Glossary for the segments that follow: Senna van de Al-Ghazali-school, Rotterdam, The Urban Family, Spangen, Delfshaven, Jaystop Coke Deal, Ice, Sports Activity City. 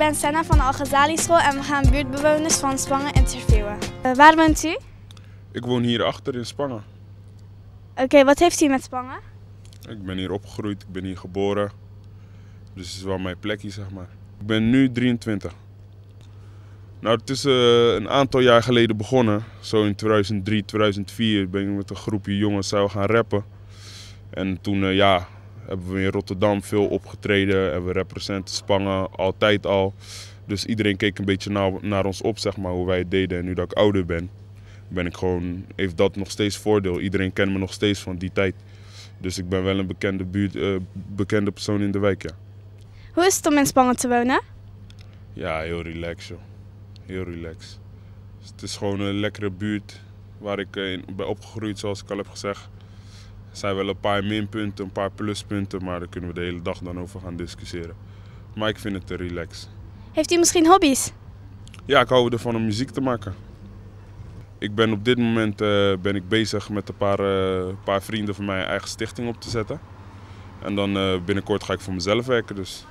ben Senna van de Al-Ghazali-school en we gaan buurtbewoners van Spangen interviewen. Waar woont u? Ik woon hierachter in Spangen. Oké, wat heeft u met Spangen? Ik ben hier opgegroeid, ik ben hier geboren. Dus het is wel mijn plekje, zeg maar. Ik ben nu 23. Nou, het is een aantal jaar geleden begonnen. Zo in 2003, 2004 ben ik met een groepje jongens gaan rappen. En toen, hebben we in Rotterdam veel opgetreden. En we representen Spangen, altijd al. Dus iedereen keek een beetje naar ons op, zeg maar, hoe wij het deden. En nu dat ik ouder ben, heeft dat nog steeds voordeel. Iedereen kent me nog steeds van die tijd. Dus ik ben wel een bekende persoon in de wijk, ja. Hoe is het om in Spangen te wonen? Ja, heel relaxed, joh. Heel relaxed. Dus het is gewoon een lekkere buurt waar ik ben opgegroeid, zoals ik al heb gezegd. Er zijn wel een paar minpunten, een paar pluspunten, maar daar kunnen we de hele dag dan over gaan discussiëren. Maar ik vind het te relaxed. Heeft u misschien hobby's? Ja, ik hou ervan om muziek te maken. Ik ben op dit moment bezig met een paar vrienden van mij een eigen stichting op te zetten. En dan binnenkort ga ik voor mezelf werken. Dus.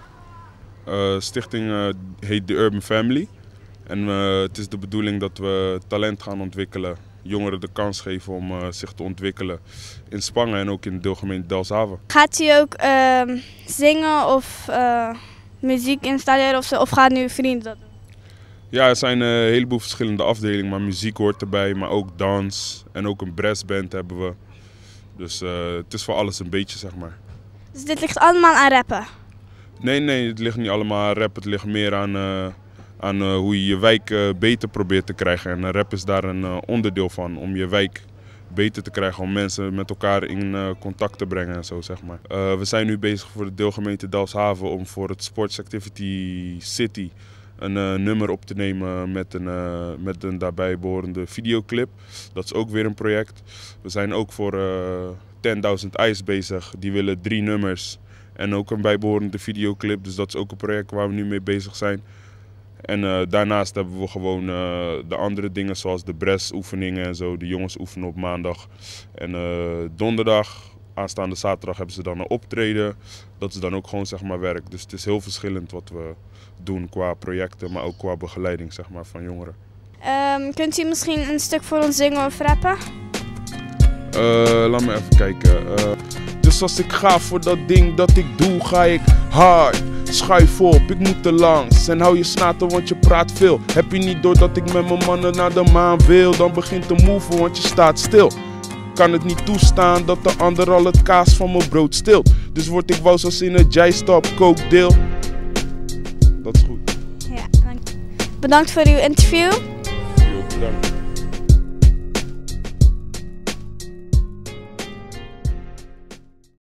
Stichting heet The Urban Family. En het is de bedoeling dat we talent gaan ontwikkelen. Jongeren de kans geven om zich te ontwikkelen in Spangen en ook in de deelgemeente Delfshaven. Gaat u ook zingen of muziek installeren of gaat nu vrienden dat doen? Ja, er zijn een heleboel verschillende afdelingen, maar muziek hoort erbij, maar ook dans en ook een brassband hebben we. Dus het is voor alles een beetje, zeg maar. Dus dit ligt allemaal aan rappen? Nee, het ligt niet allemaal aan rappen. Het ligt meer aan hoe je je wijk beter probeert te krijgen. En rap is daar een onderdeel van, om je wijk beter te krijgen, om mensen met elkaar in contact te brengen en zo, zeg maar. We zijn nu bezig voor de deelgemeente Delfshaven om voor het Sports Activity City een nummer op te nemen met een daarbij behorende videoclip. Dat is ook weer een project. We zijn ook voor 10.000 Ice bezig. Die willen 3 nummers en ook een bijbehorende videoclip. Dus dat is ook een project waar we nu mee bezig zijn. En daarnaast hebben we gewoon de andere dingen zoals de bressoefeningen en zo. De jongens oefenen op maandag en donderdag. Aanstaande zaterdag hebben ze dan een optreden. Dat is dan ook gewoon, zeg maar, werk. Dus het is heel verschillend wat we doen qua projecten, maar ook qua begeleiding, zeg maar, van jongeren. Kunt u misschien een stuk voor ons zingen of rappen? Laat me even kijken. Dus als ik ga voor dat ding dat ik doe, ga ik hard. Schuif op, ik moet er langs. En hou je snaten, want je praat veel. Heb je niet door dat ik met mijn mannen naar de maan wil? Dan begint te move, want je staat stil. Kan het niet toestaan dat de ander al het kaas van mijn brood stilt. Dus word ik wous als in het Jaystop Coke Deal. Dat is goed. Ja, bedankt voor uw interview. Heel bedankt.